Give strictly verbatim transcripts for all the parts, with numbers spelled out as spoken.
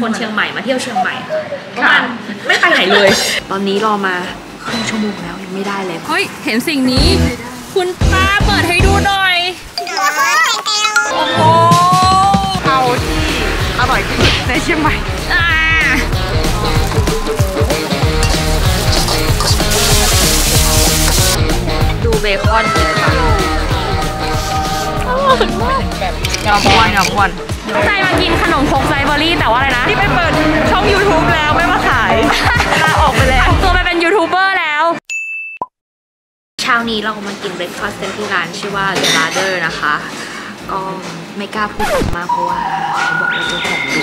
คนเชียงใหม่มาเที่ยวเชียงใหม่ค่ะไม่ไปไหนเลยตอนนี้รอมาครึ่งชั่วโมงแล้วยังไม่ได้เลยเฮ้ยเห็นสิ่งนี้คุณป้าเปิดให้ดูหน่อยโอ้โหเขาที่อร่อยที่สุดในเชียงใหม่ดูเบคอนดิค่ะแบบยาวม้วนยาวม้วนตั้งใจมากินขนมครกไซเบอรี่แต่ว่าอะไรนะที่ไปเปิดช่อง YouTube แล้วไม่มาขายลาออกไปแล้วตัวไปเป็นยูทูบเบอร์แล้วเช้านี้เรามากินเบรคฟาสต์กันที่ร้านชื่อว่า The Larder นะคะก็ไม่กล้าพูดออกมาเพราะว่าเขาบอกว่าเป็นของดุ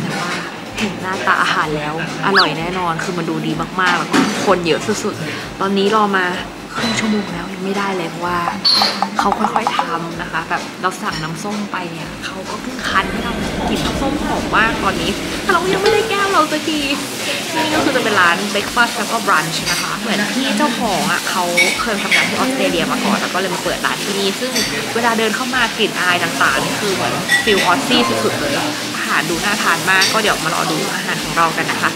แต่ว่าเห็นหน้าตาอาหารแล้วอร่อยแน่นอนคือมันดูดีมากๆแล้วก็คนเยอะสุดๆตอนนี้รอมาครึ่งชั่วโมงแล้วยังไม่ได้เลยเพราะว่าเขาค่อยๆทำนะคะแบบเราสั่งน้ำส้มไปเนี่ยเขาก็เพิ่งคั้นให้เรากินน้ำส้มหอมมากตอนนี้แต่เรายังไม่ได้แก้วเราสักทีนี่ก็คือจะเป็นร้านเบรคฟาสต์แล้วก็บรันช์นะคะเหมือนที่เจ้าของอ่ะเขาเคยทำงานที่ออสเตรเลียมาก่อนแล้วก็เลยมาเปิดร้านที่นี่ซึ่งเวลาเดินเข้ามากลิ่นอายต่างๆนี่คือเหมือนฟิลออสซี่สุดๆเลยอาหารดูน่าทานมากก็เดี๋ยวมารอดูอาหารของเรากันนะคะ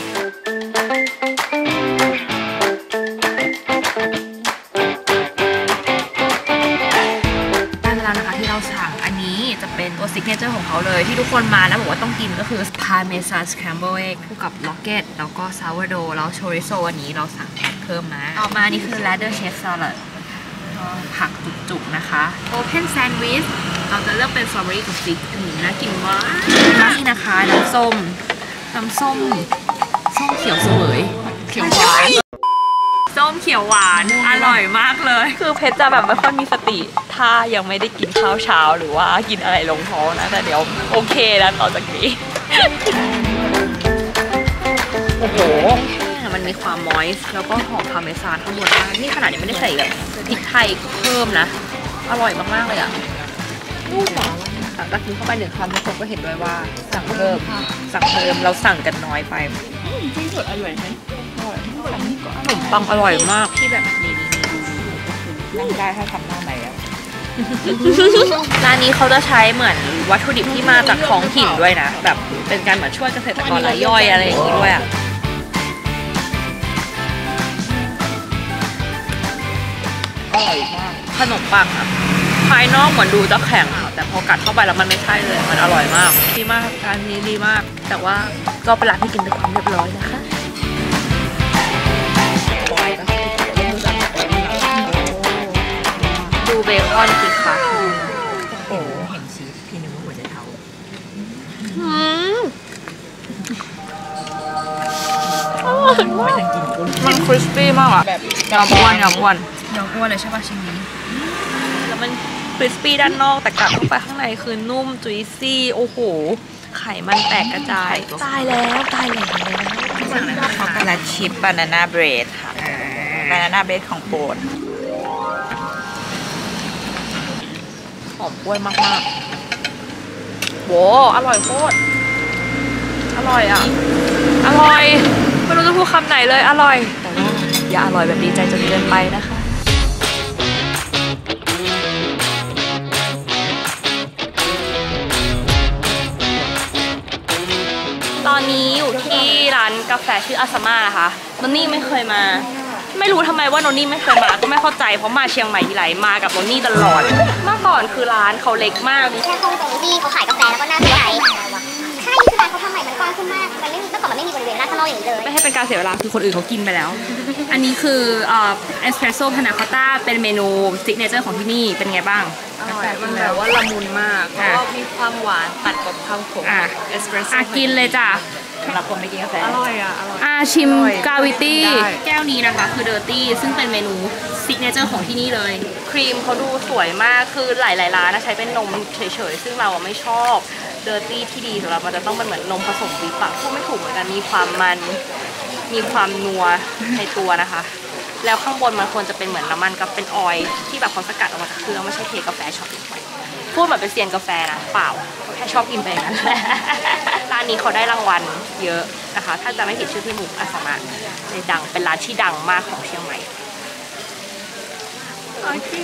ซิกเนเจอร์ของเขาเลยที่ทุกคนมาแล้วบอกว่าต้องกินก็คือพาเมซานสแครมเบิลเอ็กคู่กับล็อกเก็ตแล้วก็ซาวโดแล้วโชริโซอันนี้เราสั่งแพ็คเพิ่มมาต่อมานี่คือแรดเดอร์เชฟซาลัดผักจุกๆนะคะโอเพนแซนด์วิชเราจะเลือกเป็นสตรอเบอรี่กับพริกน่ากินมากนี่นะคะน้ำส้มน้ำส้มส้มเขียวเสวยเขียวหวานส้มเขียวหวานอร่อยมากเลยคือเพชรจะแบบไม่ค่อยมีสติถ้ายังไม่ได้กินข้าวเช้าหรือว่ากินอะไรลงท้องนะแต่เดี๋ยวโอเคแล้วต่อจากนี้โอ้โหมันมีความมอยส์แล้วก็หอมพาเมซานข้างบนนี่ขนาดยังไม่ได้ใส่แบบพริกไทยเพิ่มนะอร่อยมากๆเลยอ่ะลูกหมาเรากินเข้าไปหนึ่งคำทุกคนก็เห็นด้วยว่าสั่งเพิ่มสั่งเพิ่มเราสั่งกันน้อยไปที่สุดอร่อยไหมขนมปังอร่อยมากที่แบบนี้นั่งได้ถ้าทำหน้าไหนแล้วร้านนี้เขาจะใช้เหมือนวัตถุดิบที่มาจากท้องถิ่นด้วยนะแบบเป็นการเหมือนช่วยเกษตรกรรายย่อยอะไรอย่างนี้ด้วยอ่ะอร่อยมากขนมปังอะภายนอกเหมือนดูจะแข็งแต่พอกัดเข้าไปแล้วมันไม่ใช่เลยมันอร่อยมากดีมากการนี้ดีมากแต่ว่าก็เป็นร้านที่กินด้วยความเรียบร้อยนะคะดูเบคอนสิคะโอ้เห็นชีสพี่นึกว่าหัวใจเท้ามันคริสปี้มากอ่ะแบบยำอ้วนยำอ้วนยำอ้วนเลยใช่ป่ะชิ้นนี้แล้วมันคริสปี้ด้านนอกแต่กลับเข้าไปข้างในคือนุ่มจุยซี่โอ้โหไข่มันแตกกระจายตายแล้วตายแล้วช็อกโกแลตชิพบานาน่าเบรดค่ะบานาน่าเบรดของโปรดหอมกล้วยมากๆโหอร่อยโคตรอร่อยอ่ะอร่อยไม่รู้จะพูดคำไหนเลยอร่อยแต่ว่าอย่าอร่อยแบบดีใจจนเกินไปนะคะตอนนี้อยู่ที่ร้านกาแฟชื่ออาซาม่านะคะนนนี่ไม่เคยมาไม่รู้ทำไมว่านนนี่ไม่เคยมาก็ไม่เข้าใจเพราะมาเชียงใหม่ทีไรมากับนนนี่ตลอดเมื่อก่อนคือร้านเขาเล็กมากมีแค่ห้องตรงที่เขาขายกาแฟแล้วก็น่าสนใจใช่คือร้านเขาทำใหม่มันกว้างขึ้นมากมันไม่มีเมื่อก่อนมันไม่มีบริเวณร้านข้างนอกอย่างนี้เลยไม่ให้เป็นการเสียเวลาคือคนอื่นเขากินไปแล้วอันนี้คือเอ่อเอสเปรสโซ่พานาคอตต้าเป็นเมนูซิกเนเจอร์ของที่นี่เป็นไงบ้างอร่อยมันแบบว่าละมุนมากเพราะว่ามีความหวานตัดกับความขมเอสเปรสโซ่กินเลยจ้ะสำหรับคนไม่กินกาแฟอร่อยอ่ะอร่อยอ่าชิมกราวิตี้แก้วนี้นะคะคือเดอร์ตี้ซึ่งเป็นเมนูซิกเนเจอร์ของที่นี่เลยครีมเขาดูสวยมากคือหลายๆร้านนะใช้เป็นนมเฉยๆซึ่งเราไม่ชอบเดอร์ตี้ที่ดีสำหรับมันจะต้องเป็นเหมือนนมผสมวิปพูดไม่ถูกเหมือนกันมีความมันมีความนัวในตัวนะคะแล้วข้างบนมันควรจะเป็นเหมือนน้ำมันกับเป็นออยล์ที่แบบเขาสกัดออกมาจากเครื่องไม่ใช่เทกาแฟช็อตพูดเหมือนเป็นเซียนกาแฟนะเปล่าแค่ชอบกินไปงั้นร้านนี้เขาได้รางวัลเยอะนะคะถ้าจะไม่ผิดชื่อพี่หมูอาสามะเลยดังเป็นร้านที่ดังมากของเชียงใหม่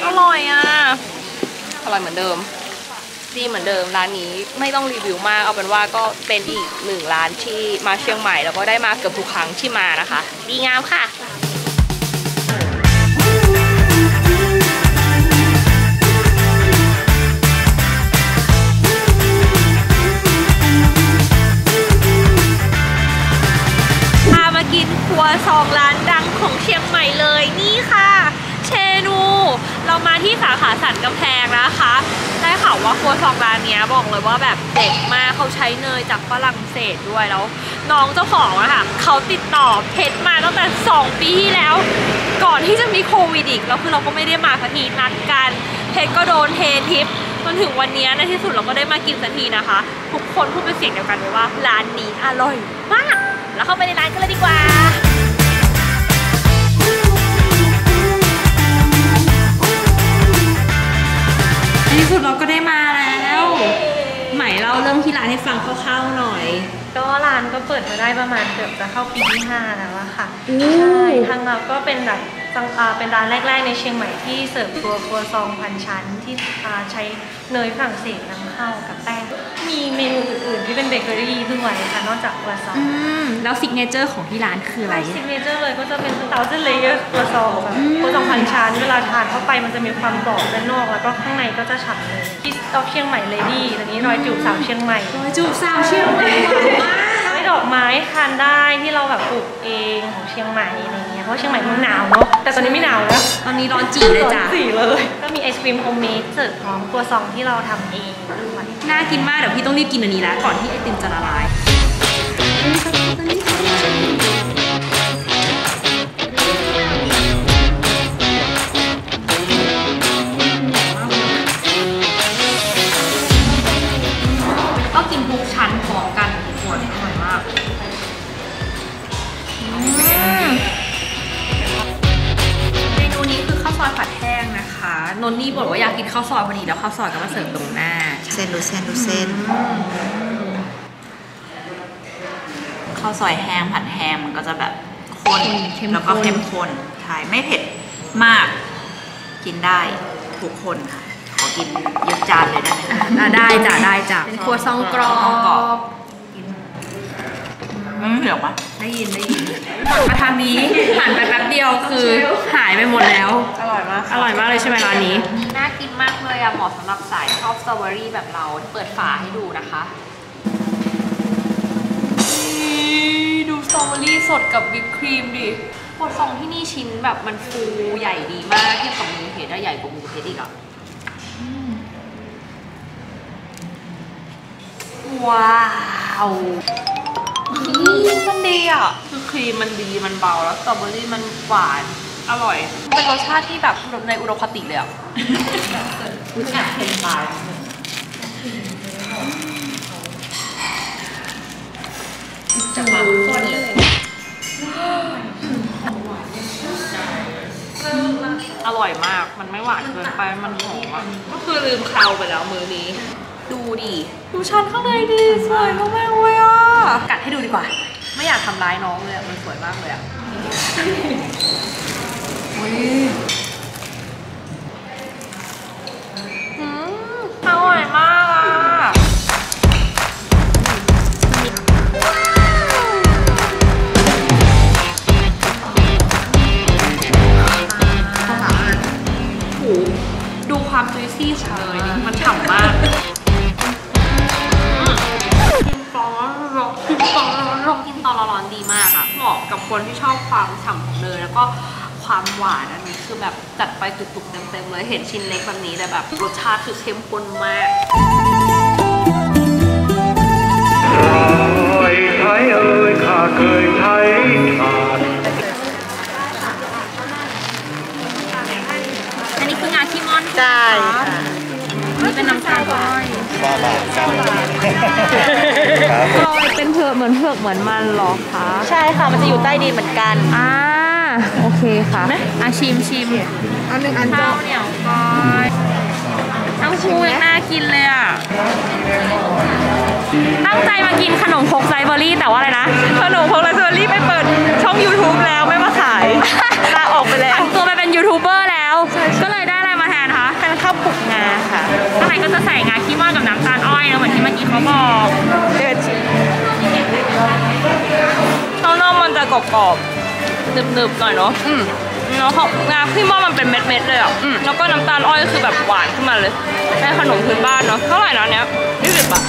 อร่อยอ่ะอร่อยเหมือนเดิม ดีเหมือนเดิมร้านนี้ไม่ต้องรีวิวมากเอาเป็นว่าก็เป็นอีกหนึ่งร้านที่มาเชียงใหม่แล้วก็ได้มาเกือบทุกครั้งที่มานะคะดีงามค่ะพามากินครัวซองร้านดังของเชียงใหม่เลยนี่ค่ะเชนูเรามาที่สาขาสันกำแพงนะคะได้ข่าวว่าครัวซองร้านนี้บอกเลยว่าแบบเด็ดมากเขาใช้เนยจากฝรั่งเศสด้วยแล้วน้องเจ้าของอะค่ะเขาติดต่อเพชรมาตั้งแต่สองปีที่แล้วก่อนที่จะมีโควิดอีกแล้วคือเราก็ไม่ได้มาสักทีนัดกันเพชรก็โดนเททิปจนถึงวันนี้ในที่สุดเราก็ได้มากินสักทีนะคะทุกคนพูดเป็นเสียงเดียวกันเลยว่าร้านนี้อร่อยมากแล้วเข้าไปในร้านกันเลยดีกว่าที่สุดเราก็ได้มาแล้วไหมเล่าเรื่องที่ร้านให้ฟังคร่าวๆหน่อยก็ร้านก็เปิดมาได้ประมาณเกือบจะเข้าปีที่ห้าแล้วอะค่ะใช่ทางเราก็เป็นแบบเป็นร้านแรกๆในเชียงใหม่ที่เสิร์ฟตัวครัวซองพันชั้นที่ใช้เนยฝรั่งเศสนำเข้ากับแป้งมีเมนูอื่นๆที่เป็นเบเกอรี่ด้วยค่ะนอกจากครัวซองแล้วซิกเนเจอร์ของที่ร้านคืออะไรซิกเนเจอร์เลยก็จะเป็นเตาเส้นเลเยอร์ครัวซองแบบครัวซองพันชั้นเวลาทานเข้าไปมันจะมีความกรอบด้านนอกแล้วก็ข้างในก็จะฉ่ำเลยคิสตอฟเชียงใหม่เลดี้ตอนนี้รอยจูบสาวเชียงใหม่รอยจูบสาวเชียงใหม่ดอกไม้ทานได้ที่เราแบบปลูกเองของเชียงใหม่อะไรเงี้ยเพราะเชียงใหม่มันหนาวเนาะแต่ตอนนี้ไม่หนาวแล้วตอนนี้ร้อนจี๋เลยจ้ะร้อนจี๋เลยก็มีไอศกรีมโฮมเมดเสิร์ฟพร้อมครัวซองที่เราทำเองน่ากินมากเดี๋ยวพี่ต้องรีบกินอันนี้แล้วก่อนที่ไอติมจะละลายก็กินทุกชั้นของกันอร่อยมากเมนูนี้คือข้าวซอยผัดแห้งนะคะนนนี่บอกว่าอยากกินข้าวซอยพอดีแล้วข้าวซอยก็มาเสิร์ฟตรงหน้าเส้นดูเส้นดูเส้นข้าวซอยแห้งผัดแห้งมันก็จะแบบข้นแล้วก็เข้มข้นใช่ไม่เผ็ดมากกินได้ทุกคนค่ะขอกินยกจานเลยได้ไหมได้จ้ะได้จ้ะเป็นครัวซองกรอบไม่เดี๋ยวปะได้ยินได้ยินมาทางนี้ผ่านไปแป๊บเดียวคือหายไปหมดแล้วอร่อยมากอร่อยมากเลยใช่ไหมร้านนี้น่ากินมากเลยอะเหมาะสำหรับสายชอบสตรอเบอรี่แบบเราเปิดฝาให้ดูนะคะดูสตรอเบอรี่สดกับวิปครีมดิครัวซองที่นี่ชิ้นแบบมันฟูใหญ่ดีมากเทียบกับมือเทสได้ใหญ่กว่ามือเทสอีกอะว้าวมันดีอ่ะคือครีมมันดีมันเบาแล้วสตรอเบอรี่มันหวานอร่อยเป็นรสชาติที่แบบในอุดมคติเลยอ่ะอุ้ยแอบเค็มไปจะหวานก่อนเลยอร่อยมากมันไม่หวานเกินไปมันหอมอ่ะก็คือลืมเคล้าไปแล้วมื้อนี้ดูดิดูชั้นข้างในดิสวยมากเลยอ่ะกัดให้ดูดีกว่าไม่อยากทำร้ายน้องเลยอ่ะมันสวยมากเลยอ่ะอืมอร่อยมากอ่ะดูความจุยซี่ของเนยดิมันฉ่ำมากร้อนดีมากอะเหมาะกับคนที่ชอบความฉ่ำของเนยแล้วก็ความหวานอันนี้คือแบบจัดไปจุกๆเต็มๆเลยเห็นชิ้นเล็กแบบนี้แต่แบบรสชาติคือเข้มข้นมากอันนี้คืองาขี้ม่อนใช่นี่เป็นน้ำตาลอ้อยบ้าบ้ากันเป็นเผือกเหมือนเผือกเหมือนมันหรอคะใช่ค่ะมันจะอยู่ใต้ดินเหมือนกันอ่าโอเคค่ะอ่ะชิมชิมอันหนึ่งอันข้าวเหนียวก้อยน้ำชูยังน่ากินเลยอ่ะตั้งใจมากินขนมพกไซเบอรี่แต่ว่าอะไรนะขนมพกไซเบอรี่ไปเปิดช่อง YouTube แล้วไม่มาขายลาออกไปแล้วผันตัวไปเป็นยูทูบเบอร์แล้วก็เลยได้อะไรมาแทนคะเป็นข้าวผุกงาค่ะข้างในก็จะใส่งาขี้ม่อนกับ กรอบๆหนึบๆหน่อยเนาะอืมแล้วเขางาขึ้นมามันเป็นเม็ดๆเลยอ่ะอืมแล้วก็น้ำตาลอ้อยคือแบบหวานขึ้นมาเลยในขนมพื้นบ้านเนาะเท่าไหร่นะเนี้ยยี่สิบบาท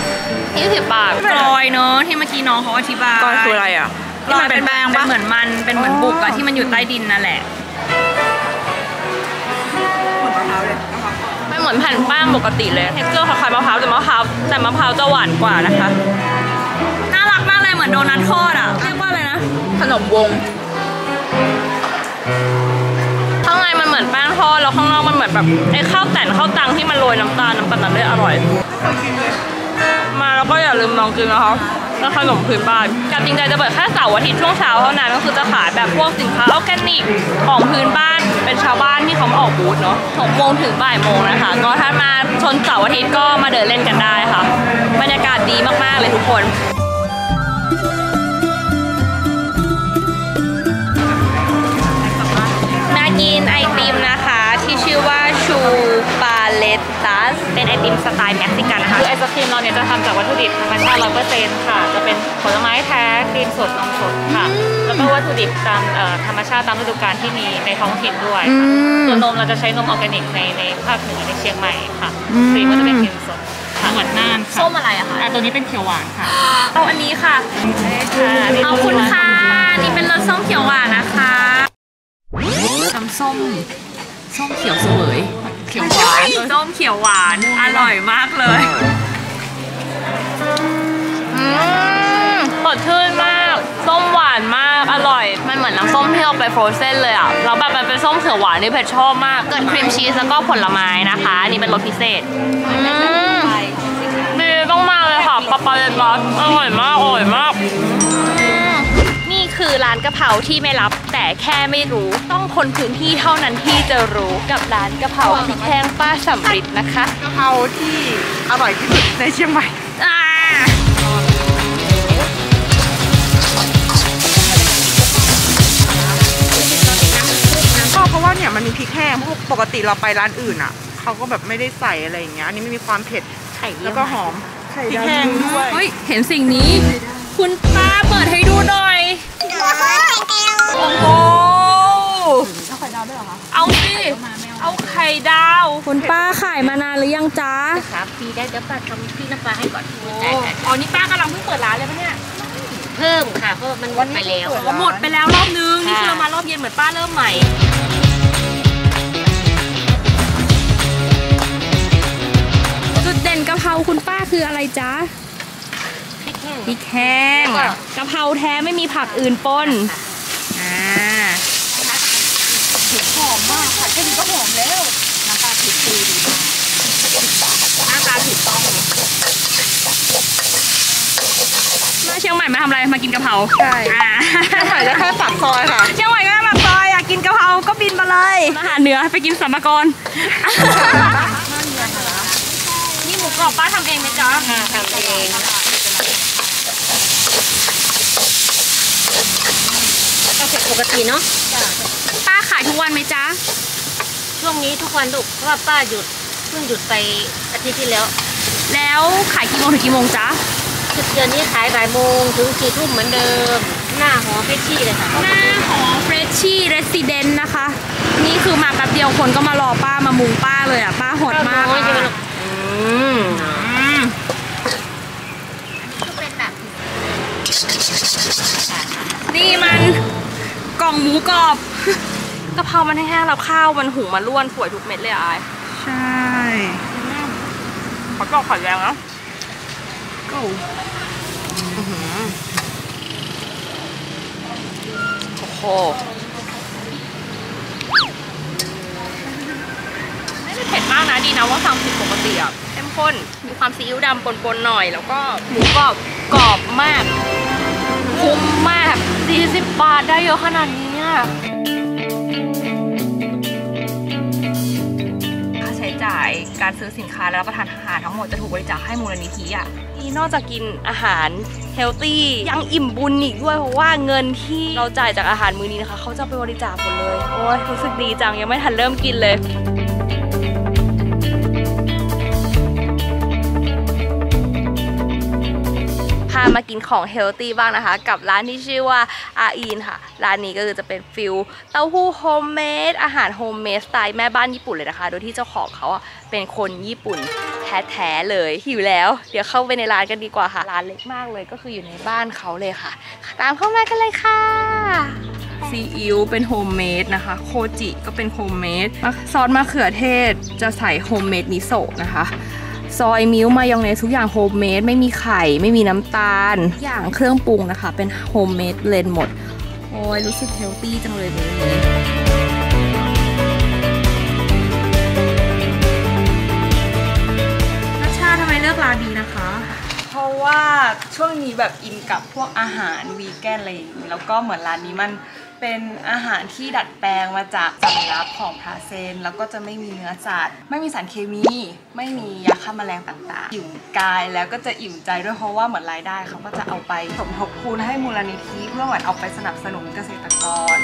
ยี่สิบบาทลอยเนาะที่เมื่อกี้น้องเขาอธิบายลอยคืออะไรอ่ะลอยเป็นแป้งเป็นเหมือนมันเป็นเหมือนบุกอ่ะที่มันอยู่ใต้ดินนั่นแหละไม่เหมือนแผ่นแป้งปกติเลยเท็กเจอร์คล้ายๆมะพร้าวแต่มะพร้าวแต่มะพร้าวจะหวานกว่านะคะน่ารักมากเลยเหมือนโดนัททอดอ่ะเรียกว่าอะไรนะขนมวงข้างในมันเหมือนแป้งทอดแล้วข้างนอกมันเหมือนแบบไอ้ข้าวแต่นข้าวตังที่มันโรยน้ำตาลน้ำตาลนั้นเลยอร่อยมาแล้วก็อย่าลืมลองกินนะคะขนมพื้นบ้านจริงๆจะเปิดแค่เสาร์อาทิตย์ช่วงเช้าเท่านั้นก็คือจะขายแบบพวกสินค้าออร์แกนิกของพื้นบ้านเป็นชาวบ้านที่เขาออกบูธเนาะหกโมงถึงบ่ายโมงนะคะก็ถ้ามาชนเสาร์อาทิตย์ก็มาเดินเล่นกันได้ค่ะบรรยากาศดีมากๆเลยทุกคนมากินไอติมนะคะที่ชื่อว่าชูปาเลตตัสเป็นไอติมสไตล์เม็กซิกันนะคะคือไอศครีมเราเนี่ยจะทำจากวัตถุดิบธรรมชาติ ร้อยเปอร์เซ็นต์ ค่ะจะเป็นผลไม้แท้ครีมสดนมสดค่ะแล้วก็วัตถุดิบตามธรรมชาติตามฤดูกาลที่มีในท้องถิ่นด้วยส่วนนมเราจะใช้นมออร์แกนิกในในภาคเหนือในเชียงใหม่ค่ะครีมก็จะเป็นครีมสดค่ะหวานน่านค่ะส้มอะไรอะคะตัวนี้เป็นเขียวหวานค่ะเอาอันนี้ค่ะขอบคุณค่ะนี่เป็นรสส้มเขียวหวานนะคะน้ำส้มส้มเขียวเสวยเขียวหวานส้มเขียวหวานอร่อยมากเลยอืมสดชื่นมากส้มหวานมากอร่อยมันเหมือนน้ำส้มที่เอาไปโฟรเซ่นเลยอ่ะแล้วแบบมันเป็นส้มเขียวหวานที่เผ็ดชอบมากเกิดครีมชีสแล้วก็ผลไม้นะคะนี่เป็นรสพิเศษอืมดีต้องมากเลยค่ะปาปาเลตบัสอร่อยมากอร่อยมากคือร้านกะเพราที่ไม่รับแต่แค่ไม่รู้ต้องคนพื้นที่เท่านั้นที่จะรู้กับร้านกะเพราพริกแห้งป้าสำริดนะคะกะเพราที่อร่อยที่สุดในเชียงใหม่ก็เพราะว่าเนี่ยมันมีพริกแห้งปกติเราไปร้านอื่นอ่ะเขาก็แบบไม่ได้ใส่อะไรอย่างเงี้ยอันนี้ไม่มีความเผ็ดแล้วก็หอมพริกแห้งด้วยเฮ้ยเห็นสิ่งนี้คุณป้าเปิดให้ดูหน่อยโอ้โหเอาไข่ดาวด้วยเหรอคะเอาสิเอาไข่ดาวคุณป้าขายมานานหรือยังจ๊ะสามปีได้เดี๋ยวป้าทำพี่น้ำปลาให้ก่อนอ๋อนี่ป้ากำลังเพิ่งเปิดร้านเลยปะเนี่ยเพิ่มค่ะเพราะมันหมดไปแล้วหมดไปแล้วรอบนึงนี่คือเรามารอบเย็นเหมือนป้าเริ่มใหม่จุดเด่นกะเพราคุณป้าคืออะไรจ๊ะพริกแห้งกะเพราแท้ไม่มีผักอื่นปนอ่าหอมมากค่ะแค่นี้ก็หอมแล้วน้ำปลาผิดตีดีน้ำปลาผิดต้องมาเชียงใหม่มาทำอะไรมากินกะเพราใช่เชียงใหม่จะแค่ปากซอยค่ะเชียงใหม่ก็ปากซอยอยากกินกะเพราก็บินมาเลยมาหาเหนือไปกินสัมมากรนี่หมูกรอบป้าทำเองไหมจ๊ะทำเองปกติเนาะป้าขายทุกวันไหมจ๊ะช่วงนี้ทุกวันลูกเพราะว่าป้าหยุดเพิ่งหยุดไปอาทิตย์ที่แล้วแล้วขายกี่โมงถึงกี่โมงจ๊ะสุดเดือนนี้ขายบ่ายโมงถึงสี่ทุ่มเหมือนเดิมหน้าหอเฟรชชี่เลยค่ะหน้าหอเฟรชชี่เรสซิเดนต์นะคะนี่คือมาแป๊บเดียวคนก็มารอป้ามามุงป้าเลยอ่ะป้าหดมากนี่มันกล่องหมูกรอบกะเพรามันแห้งๆแล้วข้าวมันหุงมันร่วนป่วยทุกเม็ดเลยอายใช่ขอก็ขอแรงนะก็โอ้โหไม่ได้เผ็ดมากนะดีนะว่าสั่งผิดปกติอ่ะเข้มข้นมีความซีอิ๊วดำปนๆหน่อยแล้วก็หมูกรอบกรอบมากคุ้มมากสี่สิบบาทได้เยอะขนาดนี้เนี่ยค่าใช้จ่ายการซื้อสินค้าและรับประทานอาหารทั้งหมดจะถูกบริจาคให้มูลนิธิอ่ะที่นอกจากกินอาหารเฮลตี้ยังอิ่มบุญอีกด้วยเพราะว่าเงินที่เราจ่ายจากอาหารมื้อนี้นะคะเขาจะไปบริจาคหมดเลยโอ้ยรู้สึกดีจังยังไม่ทันเริ่มกินเลยพา มากินของเฮลตี้บ้างนะคะกับร้านที่ชื่อว่าอาอินค่ะร้านนี้ก็คือจะเป็นฟิลเต้าหู้โฮมเมดอาหารโฮมเมดสไตล์แม่บ้านญี่ปุ่นเลยนะคะโดยที่เจ้าของเขาเป็นคนญี่ปุ่นแท้ๆเลยหิวแล้วเดี๋ยวเข้าไปในร้านกันดีกว่าค่ะร้านเล็กมากเลยก็คืออยู่ในบ้านเขาเลยค่ะตามเข้ามากันเลยค่ะซีอิ๊วเป็นโฮมเมดนะคะโคจิก็เป็นโฮมเมดซอสมะเขือเทศจะใส่โฮมเมดมิโซะนะคะซอยมิ้วมายองเนสทุกอย่างโฮมเมดไม่มีไข่ไม่มีน้ำตาลอย่างเครื่องปรุงนะคะเป็นโฮมเมดเลนหมดโอ้ยรู้สึกเฮลตี้จังเลยเลยนัชชาทำไมเลือกร้านนี้นะคะเพราะว่าช่วงนี้แบบอินกับพวกอาหารวีแกนอะไรอย่างนี้แล้วก็เหมือนร้านนี้มันเป็นอาหารที่ดัดแปลงมาจากสำรับของพระเซนแล้วก็จะไม่มีเนื้อสัตว์ไม่มีสารเคมีไม่มียาฆ่าแมลงต่างๆอิ่มกายแล้วก็จะอิ่มใจด้วยเพราะว่าเหมือนรายได้เขาก็จะเอาไปสมทบทุนให้มูลนิธิเพื่อเหมือนเอาไปสนับสนุนเกษตรกร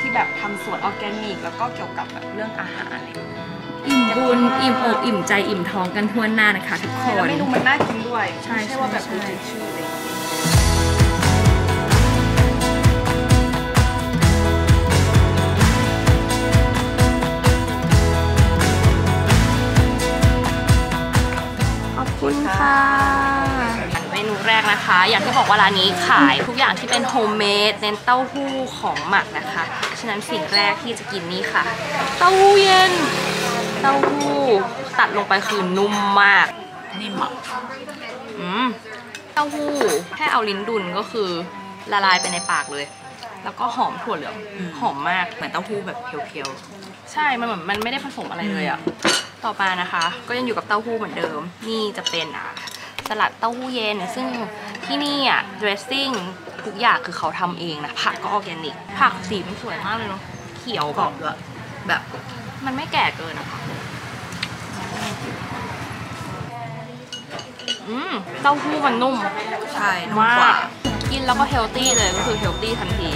ที่แบบทำสวนออร์แกนิกแล้วก็เกี่ยวกับแบบเรื่องอาหารอะไรอิ่มบุญอิ่มอกอิ่มใจอิ่มท้องกันทั่วหน้านะคะทุกคนแล้วเมนูมันน่ากินด้วยใช่ใช่ว่าแบบดูชื่อเลยเมนูแรกนะคะอย่างที่บอกว่าร้านนี้ขายทุกอย่างที่เป็นโฮมเมดเน้นเต้าหู้ของหมักนะคะฉะนั้นสิ่งแรกที่จะกินนี่ค่ะเต้าหู้เย็นเต้าหู้ตัดลงไปคือนุ่มมากนิ่มอ่ะอืมเต้าหู้แค่เอาลิ้นดุลก็คือละลายไปในปากเลยแล้วก็หอมถั่วเหลืองหอมมากเหมือนเต้าหู้แบบเคี้ยวๆใช่มันเหมือนมันไม่ได้ผสมอะไรเลยอ่ะต่อมานะคะก็ยังอยู่กับเต้าหู้เหมือนเดิมนี่จะเป็นอ่ะสลัดเต้าหู้เย็นซึ่งที่นี่อ่ะ dressing ทุกอย่างคือเขาทำเองนะผักก็ออร์แกนิกผักสีมันสวยมากเลยเนาะเขียวกรอบด้วยแบบมันไม่แก่เกินนะคะอืมเต้าหู้มันนุ่มใช่นุ่มกว่ากินแล้วก็เฮลตี้เลยก็คือเฮลตี้ทันที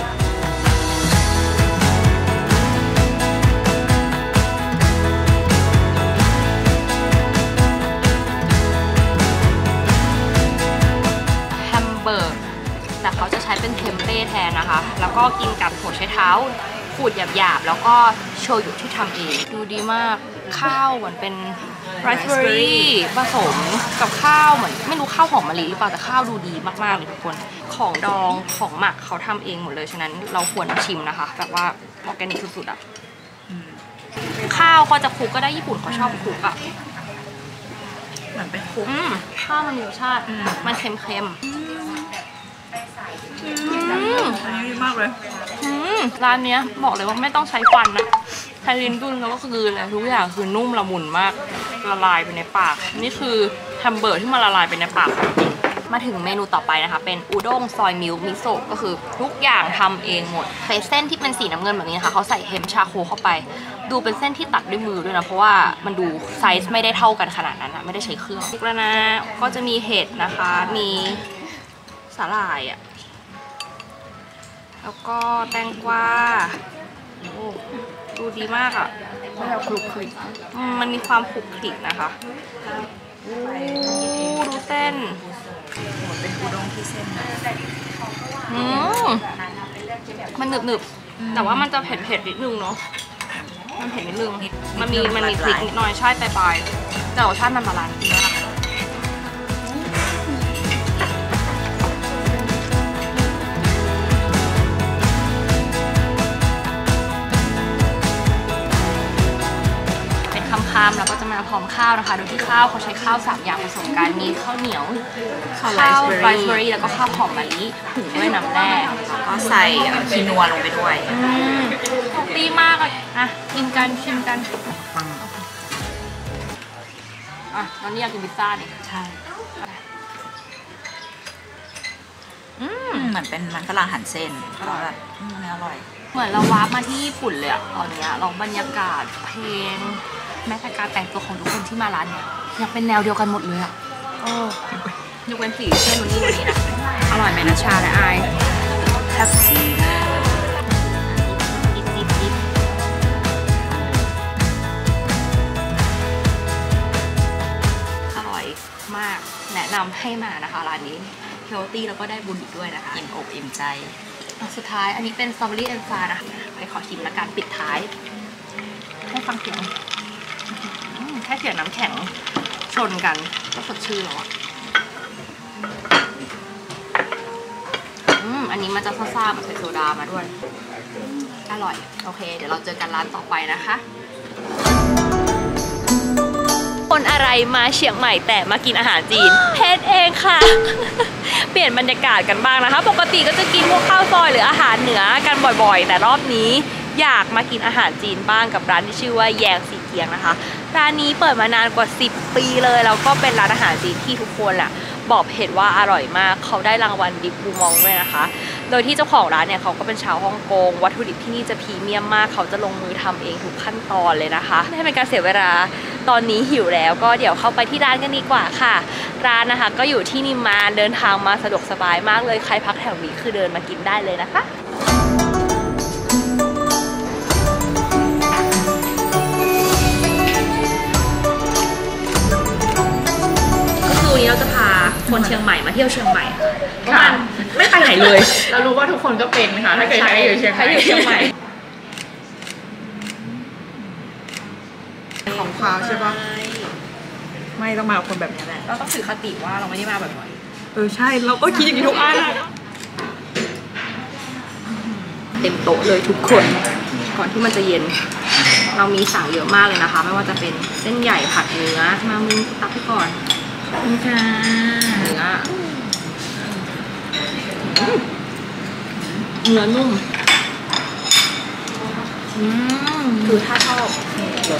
เขาจะใช้เป็นเทมเป้แทนนะคะแล้วก็กินกับหัวไชเท้าขูดหยาบๆแล้วก็โชยุที่ทำเองดูดีมากข้าวเหมือนเป็นไรซ์เบอร์รี่ผสมกับข้าวเหมือนไม่รู้ข้าวหอมมะลิหรือเปล่าแต่ข้าวดูดีมากๆเลยทุกคนของดองของหมักเขาทำเองหมดเลยฉะนั้นเราควรชิมนะคะแบบว่าออร์แกนิกสุดๆอ่ะข้าวก็จะคลุกก็ได้ญี่ปุ่นเขาชอบคลุกอ่ะเหมือนเป็นคลุกข้าวมันมีรสชาติมันเค็มๆดีมากเลยร้านนี้บอกเลยว่าไม่ต้องใช้ฟันนะใช้ลิ้นดุลแล้วก็คือเลยทุกอย่างคือนุ่มละมุนมากละลายไปในปากนี่คือแฮมเบอร์เกอร์ที่มาละลายไปในปากมาถึงเมนูต่อไปนะคะเป็นอุด้งซอยมิลมิโซะก็คือทุกอย่างทำเองหมดเส้นที่เป็นสีน้ำเงินแบบนี้นะคะเขาใส่เฮมชาโคเข้าไปดูเป็นเส้นที่ตัดด้วยมือด้วยนะเพราะว่ามันดูไซส์ไม่ได้เท่ากันขนาดนั้นนะไม่ได้ใช้เครื่องทุกแล้วนะก็จะมีเห็ดนะคะมีสาหร่ายอ่ะแล้วก็แตงกวาดูดีมากอ่ะมันคลุกคลิกมันมีความคลุกคลิกนะคะดูเส้นเป็นอุด้งที่เส้นนะมันหนึบๆแต่ว่ามันจะเผ็ดๆนิดนึงเนาะมันเผ็ดนิดนึงมันมีมันมีพริกนิดหน่อยใช่ปลายๆแต่รสชาติมันบาลานซ์ดีนะคะเราก็จะมาพร้อมข้าวนะคะโดยที่ข้าวเขาใช้ข้าวสามอย่างผสมกันมีข้าวเหนียวข้าวไรซ์เบอร์รี่แล้วก็ข้าวหอมมะลิหุงด้วยน้ำแร่แล้วก็ใส่คีนัวลงไปด้วยดีมากเลยอ่ะกินกันชิมกันอ่ะตอนนี้อยากกินพิซซ่าเนี่ยใช่อืมเหมือนเป็นมันฝรั่งหั่นเส้นอร่อยแบบมันอร่อยเหมือนเราวาร์ปมาที่ญี่ปุ่นเลยอ่ะตอนนี้ลองบรรยากาศเพลงแม้แต่การแต่งตัวของทุกคนที่มาร้านเนี่ยยังเป็นแนวเดียวกันหมดเลยอ่ะโอ้ยกเว้นสีเส้นวันนี้วันนี้นะอร่อยไหมนะชาและไอแท็กซี่อร่อยมากแนะนำให้มานะคะร้านนี้ ฮลตี้แล้วก็ได้บุญอีกด้วยนะคะอิ่มอกอิ่มใจสุดท้ายอันนี้เป็นสตรอเบอรี่แอนซานะไปขอชิมแล้วกันปิดท้ายให้ฟังเสียงแค่เสียงน้ำแข็งชนกันก็สดชื่นแล้วอ่ะอันนี้มันจะซ่าๆแบบใส่โซดามาด้วยอร่อยโอเคเดี๋ยวเราเจอกันร้านต่อไปนะคะคนอะไรมาเชียงใหม่แต่มากินอาหารจีนเพชรเองค่ะ เปลี่ยนบรรยากาศกันบ้างนะคะปกติก็จะกินพวกข้าวซอยหรืออาหารเหนือกันบ่อยๆแต่รอบนี้อยากมากินอาหารจีนบ้างกับร้านที่ชื่อว่าแยงสีเกียงนะคะร้านนี้เปิดมานานกว่าสิบปีเลยแล้วก็เป็นร้านอาหารจีนที่ทุกคนอะบอกเห็นว่าอร่อยมากเขาได้รางวัลดิบบูมองด้วยนะคะโดยที่เจ้าของร้านเนี่ยเขาก็เป็นชาวฮ่องกงวัตถุดิบที่นี่จะพรีเมียมมากเขาจะลงมือทำเองทุกขั้นตอนเลยนะคะไม่ให้เป็นการเสียเวลาตอนนี้หิวแล้วก็เดี๋ยวเข้าไปที่ร้านกันดีกว่าค่ะร้านนะคะก็อยู่ที่นิมมานเดินทางมาสะดวกสบายมากเลยใครพักแถวนี้คือเดินมากินได้เลยนะคะเราจะพาคนเชียงใหม่มาเที่ยวเชียงใหม่ค่ะไม่ไปไหนเลยเรารู้ว่าทุกคนก็เป็นค่ะถ้าเกิดใครอยู่เชียงใหม่ของคว้าใช่ปะไม่ต้องมาคนแบบนี้แหละเราต้องสื่อคติว่าเราไม่ได้มาแบบนี้เออใช่เราก็คิดอย่างนี้ทุกอันเต็มโต๊ะเลยทุกคนก่อนที่มันจะเย็นเรามีสั่งเยอะมากเลยนะคะไม่ว่าจะเป็นเส้นใหญ่ผัดเนื้อมามึงตักให้ก่อนนี่ค่ะเนื้อเนื้อนุ่มคือถ้าชอบ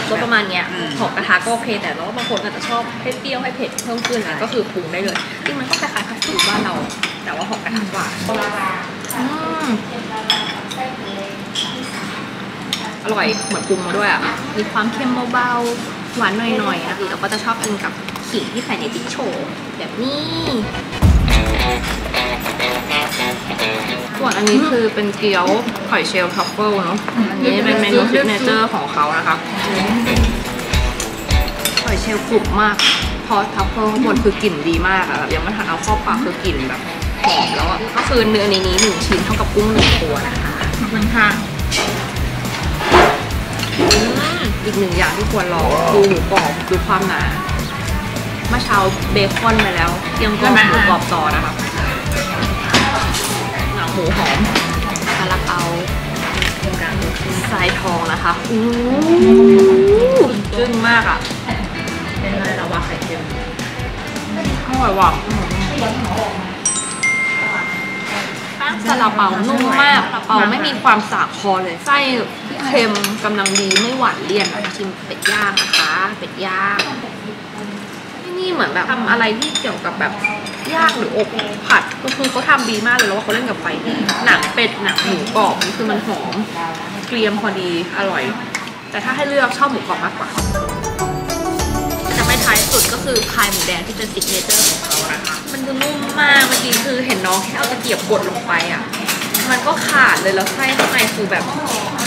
ก็ประมาณเนี้ยของกระทะก็โอเคแต่แล้วบางคนอาจจะชอบให้เปรี้ยวให้เผ็ดเพิ่มขึ้นก็คือปรุงได้เลยจริงมันก็คล้ายๆผัดซีอิ๊วบ้านเราแต่ว่าของกระทะกว่าอร่อยเหมือนปรุงมาด้วยอ่ะมีความเค็มเบาๆหวานหน่อยๆนะพี่เราก็จะชอบกินกับขิงที่ใส่ในติ๊กโชว์แบบนี้ส่วนอันนี้คือเป็นเกี๊ยวหอยเชลล์ทัฟเฟิลเนาะอันนี้เป็นเมนูซิกเนเจอร์ของเขานะคะหอยเชลล์กรุบมากพอทัฟเฟิลข้างบนคือกลิ่นดีมากอะแบบยังไม่ทันเอาเข้าปากคือกลิ่นแบบหอมแล้วอะก็คือเนื้อในนี้หนึ่งชิ้นเท่ากับกุ้งหนึ่งตัวนะคะขอบคุณค่ะอีกหนึ่งอย่างที่ควรลองดูหมูกรอบดูความหนาเมื่อเช้าเบคอนมาแล้วเตรียมก็หมูกรอบต่อนะคะหนังหมูหอมซาลาเปาสายทองนะคะอู้จึ้งมากอ่ะเป็นอะไรละวะไข่เค็มอร่อยว่ะซาลาเปานุ่มมากซาลาเปาไม่มีความสาบคอเลยไส้เค็มกำลังดีไม่หวานเลี่ยนชิมเป็ดย่างนะคะเป็ดย่างนี่เหมือนแบบทำอะไรที่เกี่ยวกับแบบย่างหรืออบผัดก็คือเขาทำดีมากเลยแล้วว่าเขาเล่นกับไฟหนังเป็ดหนังหมูกรอบนี่คือมันหอมเกรียมพอดีอร่อยแต่ถ้าให้เลือกชอบหมูกรอบมากกว่าจะไม่ท้ายสุดก็คือพายหมูแดงที่เป็นซิกเนเจอร์ของเขานะคะมันดูนุ่มมากเมื่อกี้คือเห็นน้องแค่เอาตะเกียบกดลงไปอ่ะมันก็ขาดเลยแล้วไส้ข้างในคือแบบ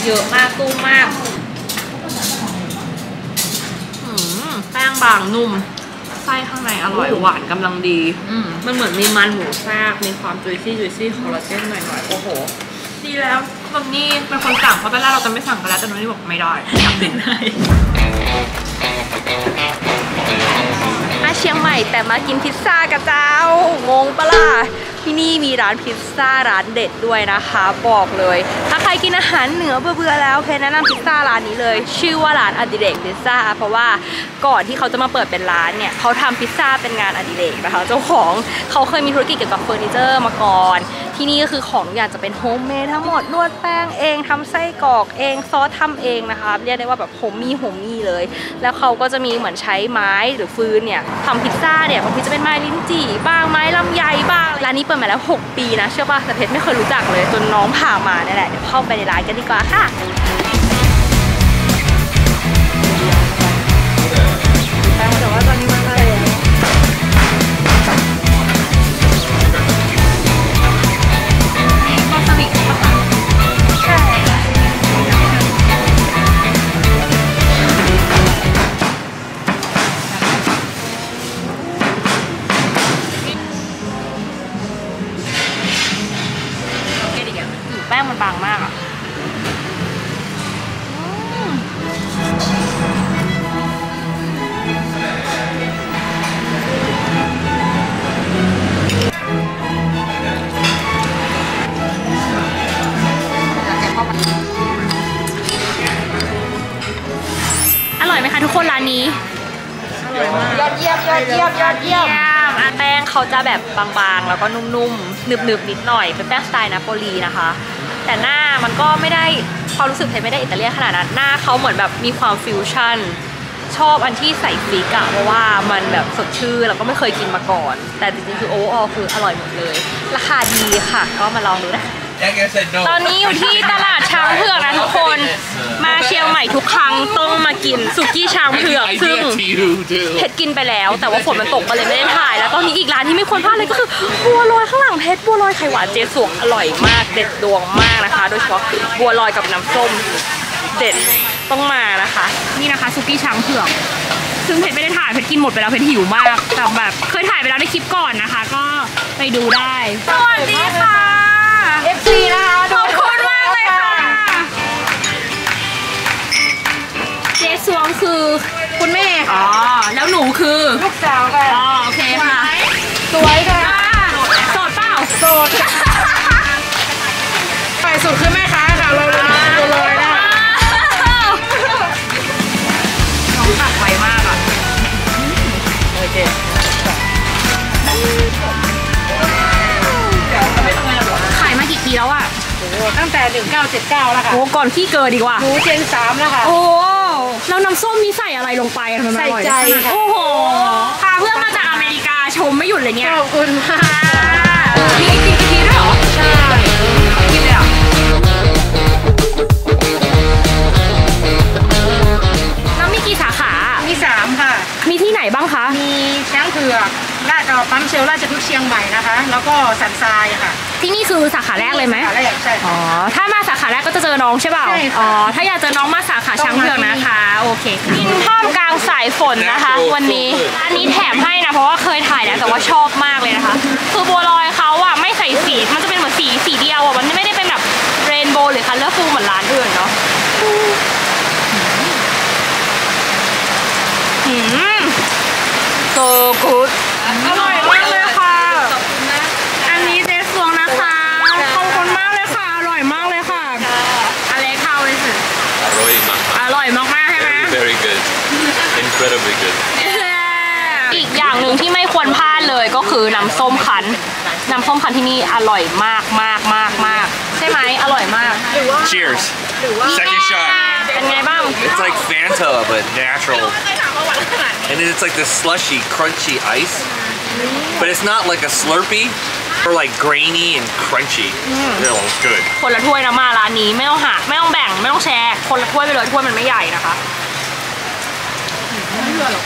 เยอะมากตู้มากแป้งบางนุ่มไส้ข้างในอร่อยหวานกำลังดีมันเหมือนมีมันหมูแทรกมีความจุยซี่จุยซี่คอลลาเจนหน่อยๆโอ้โหดีแล้วตอนนี้เป็นคนสั่งเพราะตอนแรกเราจะไม่สั่งกันแล้วแต่ตอนนี้บอกไม่ได้สั่งเป็นไรมาเชียงใหม่แต่มากินพิซซ่ากับเจ้างงปะล่ะที่นี่มีร้านพิซซ่าร้านเด็ดด้วยนะคะบอกเลยถ้าใครกินอาหารเหนือเบื่อแล้วเพนแนะนำพิซซ่าร้านนี้เลยชื่อว่าร้านอดิเรกพิซซ่าเพราะว่าก่อนที่เขาจะมาเปิดเป็นร้านเนี่ยเขาทำพิซซ่าเป็นงานอดิเรกนะคะเจ้าของเขาเคยมีธุรกิจเกี่ยวกับเฟอร์นิเจอร์มาก่อนที่นี่ก็คือของอยากจะเป็นโฮมเมดทั้งหมดนวดแป้งเองทำไส้กรอกเองซอสทำเองนะคะเรียกได้ว่าแบบโฮมมี่โฮมมี่เลยแล้วเขาก็จะมีเหมือนใช้ไม้หรือฟืนเนี่ยทำพิซซ่าเนี่ยบางทีจะเป็นไม้ลิ้นจี่บ้างไม้ลำไยบ้างร้านนี้เปิดมาแล้วหกปีนะเชื่อป่ะแต่เพชรไม่เคยรู้จักเลยจนน้องพามาเนี่ยแหละเดี๋ยวเข้าไปในร้านกันดีกว่าค่ะแต่ว่าตอนนี้มันอะไรก็สนิทป่ะคะใช่ ป้งมันบางมากอ่ะอร่อยไหมคะทุกคนร้านนี้อร่อยมากยอดเยี่ยมยอดเยี่ยมยอดเยี่ยมแป้งเขาจะแบบบางๆแล้วก็นุ่มๆหนึบๆนิดหน่อยเป็นแป้งสไตล์นาโปลีนะคะแต่หน้ามันก็ไม่ได้ความรู้สึกเพชรไม่ได้อิตาเลียนขนาดนั้นหน้าเขาเหมือนแบบมีความฟิวชั่นชอบอันที่ใส่ฟิกอะเพราะว่ามันแบบสดชื่นแล้วก็ไม่เคยกินมาก่อนแต่จริงๆคือโอเวอร์ออลคืออร่อยหมดเลยราคาดีค่ะก็มาลองดูนะตอนนี้อยู่ที่ตลาดช้างเผือกนะทุกคนมาเชียงใหม่ทุกครั้งต้องมากินสุกี้ช้างเผือกซึ่งเพชรกินไปแล้วแต่ว่าฝนมันตกมาเลยไม่ได้ถ่ายแล้วตอนนี้อีกร้านที่ไม่ควรพลาดเลยก็คือบัวลอยข้างหลังเพชรบัวลอยไข่หวานเจ๊สวงอร่อยมากเด็ดดวงมากนะคะโดยเฉพาะบัวลอยกับน้ำส้มเด็ดต้องมานะคะนี่นะคะสุกี้ช้างเผือกซึ่งเพชรไม่ได้ถ่ายเพชรกินหมดไปแล้วเพชรหิวมากแต่แบบเคยถ่ายไปแล้วในคลิปก่อนนะคะก็ไปดูได้สวัสดีค่ะเอฟซีนะคะขอบคุณมากเลยค่ะเจ๊สวงคือคุณแม่อ๋อแล้วหนูคือลูกสาวค่ะอ๋อโอเคค่ะสวยค่ะโสดเปล่าโสดไปสุดคือแม่ค้าค่ะเราเลยเลยนะน้องตักไวมากอ่ะโอเคแล้วอ่ะตั้งแต่หนึ่งพันเก้าร้อยเจ็ดสิบเก้าแล้วค่ะโอ้ก่อนขี้เกิดดีกว่าหนูเจนสามแล้วค่ะโอ้แล้วน้ำส้มมีใส่อะไรลงไปทำไมอร่อยใส่ใจค่ะโอ้โหพาเพื่อนมาจากอเมริกาชมไม่หยุดเลยเนี่ยขอบคุณค่ะมีกินกินด้วยเหรอใช่กินเลยอ่ะแล้วมีกี่สาขามีสามค่ะมีที่ไหนบ้างคะมีช้างเผือกลาดปั๊มเชลราชพฤกษ์เชียงใหม่นะคะแล้วก็สันทรายค่ะที่นี่คือสาขาแรกเลยไหมสาขาแรกใช่อ๋อถ้ามาสาขาแรกก็จะเจอน้องใช่เปล่าอ๋อถ้าอยากเจอน้องมาสาขาช้างเผือกนะคะโอเคกินท่ามกลางสายฝนนะคะวันนี้อันนี้แถมให้นะเพราะว่าเคยถ่ายแล้วแต่ว่าชอบมากเลยนะคะคือบัวลอยเขาอะไม่ใส่สีมันจะเป็นเหมือนสีสีเดียวอะมันไม่ได้เป็นแบบเรนโบว์หรือคัลเลอร์ฟูลเหมือนร้านอื่นเนาะอืมโซกุดอร่อยมากเลยค่ะอันนี้เจ๊สวงนะคะขอบคุณมากเลยค่ะอร่อยมากเลยค่ะอะไรข้าวเลยสิอร่อยมากอร่อยมากมากใช่ไหม very good incredibly good อีกอย่างหนึ่งที่ไม่ควรพลาดเลยก็คือน้ำส้มคั้นน้ำส้มคั้นที่นี่อร่อยมากมากมากมากใช่ไหมอร่อยมาก cheers second shot เป็นไงบ้าง it's like Fanta but natural and it's like this slushy crunchy ice but it's not like a slurpee or like grainy and crunchy that was good คนละถ้วยนะมาร้านนี้ไม่ต้องหาไม่ต้องแบ่งไม่ต้องแชร์คนละถ้วยไปเลยถ้วยมันไม่ใหญ่นะคะไม่เชื่อหรอก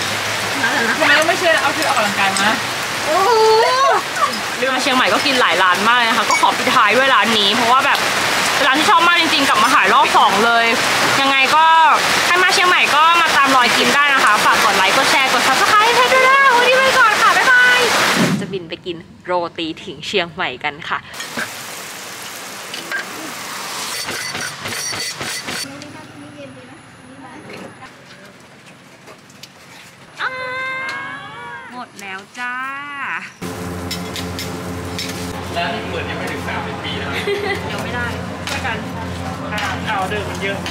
ทำไมไม่เชื่อเอาชุดออกกำลังกายมามาเชียงใหม่ก็กินหลายร้านมากเลยนะคะก็ขอปิดท้ายด้วยร้านนี้เพราะว่าแบบร้านที่ชอบมากจริงๆกลับมาหายรอบสองเลยยังไงก็ถ้ามาเชียงใหม่ก็มาตามรอยกินได้นะคะฝากกดไลค์กดแชร์กดซับสไครต์ให้ด้วยนะวันนี้ไปก่อนค่ะบ๊ายบายจะบินไปกินโรตีถึงเชียงใหม่กันค่ะหมดแล้วจ้าร้านนี้เปิดยังไม่ถึงสามสิบปีนะเดี๋ยวไม่ได้ช่วยกันอ่าเอาเดิมมันเยอะ